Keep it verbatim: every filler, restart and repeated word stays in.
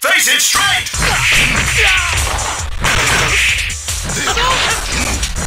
Face it straight!